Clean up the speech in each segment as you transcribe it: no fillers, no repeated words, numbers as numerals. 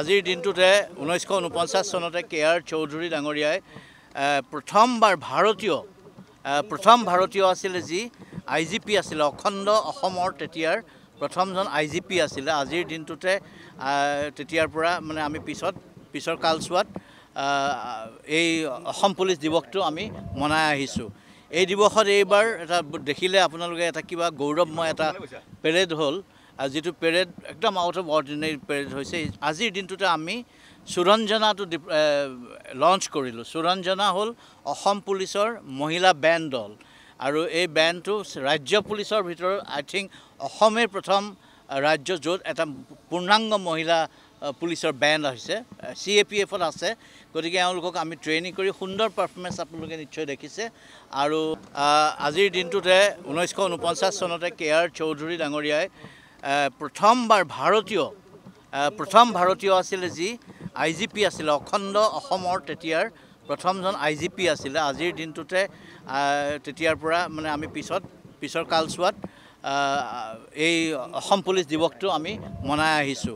আজিৰ দিনটোতে 1949 চনতে কে আৰ চৌধুৰী ডাঙৰীয়াই প্ৰথম ভাৰতীয় আছিল যি আইজিপি আছিল অখণ্ড অসমৰ তেতিয়াৰ প্ৰথমজন আইজিপি আছিল আজিৰ দিনটোতে তেতিয়াৰ পৰা মানে আমি পিছৰ কালছোৱাত এই অসম পুলিশ দিৱসটো আমি মনাই আহিছো এই দিৱসত এইবাৰ এটা দেখিলে আপোনালোকে এটা কিবা গৌৰৱময় এটা পেৰেড হল আজিটো পেৰেড একদম আউট অফ অৰ্ডিনাৰী পেৰেড হৈছে আজিৰ দিনটোতে আমি সুৰঞ্জনাটো লঞ্চ কৰিলো সুৰঞ্জনা হল অসম পুলিশৰ মহিলা বেণ্ড দল আৰু এই বেণ্ডটো ৰাজ্য পুলিশৰ ভিতৰত আই থিংক অসমৰ প্ৰথম ৰাজ্য য'ত এটা পূৰ্ণাংগ মহিলা পুলিশৰ বেণ্ড আছে CAPF ত আছে গতিকে এওঁলোকক আমি ট্ৰেইনিং কৰি সুন্দৰ পাৰফৰ্মেন্স আপোনালোকে নিশ্চয় দেখিছে আৰু আজিৰ দিনটোতে 1949 চনতে কে আৰ চৌধুৰী ডাঙৰীয়াই প্ৰথম ভাৰতীয় আছিল যি আইজিপি আছিল অখণ্ড অসমৰ তেতিয়াৰ প্ৰথমজন আইজিপি আছিল আজিৰ দিনটোতে তেতিয়াৰ পৰা মানে আমি পিছৰ কালছোৱাত এই অসম পুলিশ দিৱসটো আমি মনাই আহিছো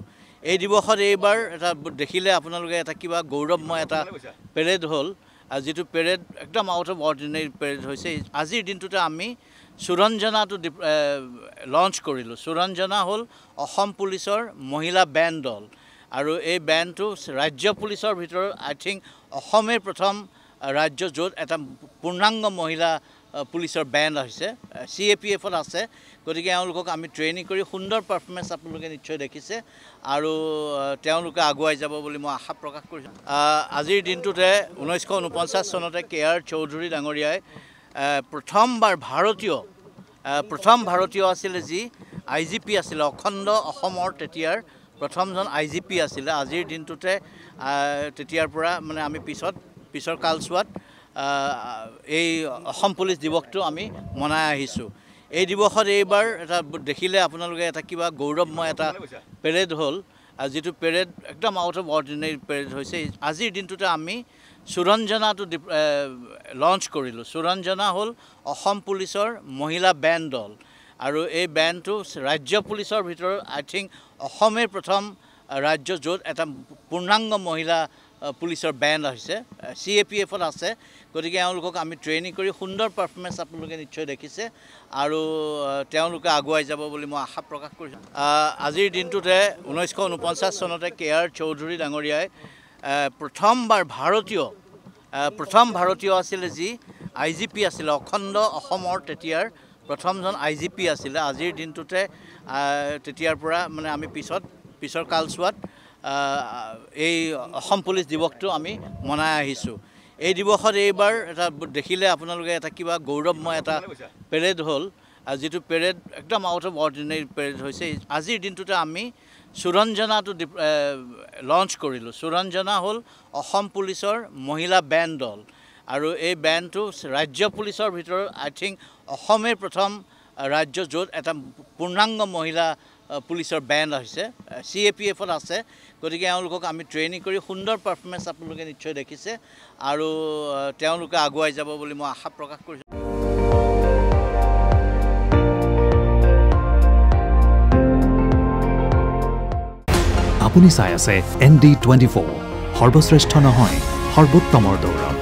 এই দিৱসত এইবাৰ এটা দেখিলে আপোনালোকে এটা কিবা গৌৰৱময় এটা পেৰেড হল আজিটো পেৰেড একদম আউট অফ অৰ্ডিনাৰী পেৰেড হৈছে আজিৰ দিনটোতে আমি সুৰঞ্জনাটো লঞ্চ কৰিলো সুৰঞ্জনা হল অসম পুলিশৰ মহিলা বেণ্ড দল আৰু এই বেণ্ডটো ৰাজ্য পুলিশৰ ভিতৰত আই থিংক অসমৰ প্ৰথম ৰাজ্য য'ত এটা পূৰ্ণাংগ মহিলা পুলিশৰ বেণ্ড আছে CAPF ত আছে গতিকে এওঁলোকক আমি ট্ৰেইনিং কৰি সুন্দৰ পাৰফৰ্মেন্স আপোনালোকে নিশ্চয় দেখিছে আৰু তেওঁলোকে আগুৱাই যাব বুলি মই আশা প্ৰকাশ কৰিছো আজিৰ দিনটোতে 1949 চনতে কে আৰ চৌধুৰী ডাঙৰীয়াই প্ৰথম ভাৰতীয় আছিল যি আইজিপি আছিল অখণ্ড অসমৰ তেতিয়াৰ প্ৰথমজন আইজিপি আছিল আজিৰ দিনটোতে তেতিয়াৰ পৰা মানে আমি পিছৰ কালছোৱাত এই অসম পুলিশ দিৱসটো আমি মনাই আহিছো এই দিৱসত এইবাৰ এটা দেখিলে আপোনালোকে এটা কিবা গৌৰৱময় এটা পেৰেড হল আজিটো পেৰেড একদম আউট অফ অৰ্ডিনাৰী পেৰেড হৈছে আজিৰ দিনটোতে আমি সুৰঞ্জনাটো লঞ্চ কৰিলো সুৰঞ্জনা হল অসম পুলিশৰ মহিলা বেণ্ড দল আৰু এই বেণ্ডটো ৰাজ্য পুলিশৰ ভিতৰত আই থিংক অসমৰ প্ৰথম ৰাজ্য য'ত এটা পূৰ্ণাংগ মহিলা পুলিশৰ বেণ্ড আছে CAPF ত আছে গতিকে এওঁলোকক আমি ট্ৰেইনিং কৰি সুন্দৰ পাৰফৰ্মেন্স আপোনালোকে নিশ্চয় দেখিছে আৰু তেওঁলোকে আগুৱাই যাব বুলি মই আশা প্ৰকাশ কৰিছো আজিৰ দিনটোতে 1949 চনতে কে আৰ চৌধুৰী ডাঙৰীয়াই প্ৰথম ভাৰতীয় আছিল যি আইজিপি আছিল অখণ্ড অসমৰ তেতিয়াৰ প্ৰথমজন আইজিপি আছিল আজিৰ দিনটোতে তেতিয়াৰ পৰা মানে আমি পিছৰ কালছোৱাত এই অসম পুলিশ দিৱসটো আমি মনাই আহিছো এই দিৱসত এইবাৰ এটা দেখিলে আপোনালোকে এটা কিবা গৌৰৱময় এটা পেৰেড হল আজিটো পেৰেড একদম আউট অফ অৰ্ডিনাৰী পেৰেড হৈছে আজিৰ দিনটোতে আমি সুৰঞ্জনাটো লঞ্চ কৰিলো সুৰঞ্জনা হল অসম পুলিশৰ মহিলা বেণ্ড দল আৰু এই বেণ্ডটো ৰাজ্য পুলিশৰ ভিতৰত আই থিংক অসমৰ প্ৰথম ৰাজ্য য'ত এটা পূৰ্ণাংগ মহিলা পুলিশৰ বেণ্ড আছে CAPF ত আছে গতিকে এওঁলোকক আমি ট্ৰেইনিং কৰি সুন্দৰ পাৰফৰ্মেন্স আপোনালোকে নিশ্চয় দেখিছে আৰু তেওঁলোকে আগুৱাই যাব বুলি মই আশা প্ৰকাশ কৰিছো আপুনি চাই আছে ND24 সৰ্বশ্ৰেষ্ঠ নহয় সৰ্বোত্তমৰ দৌৰ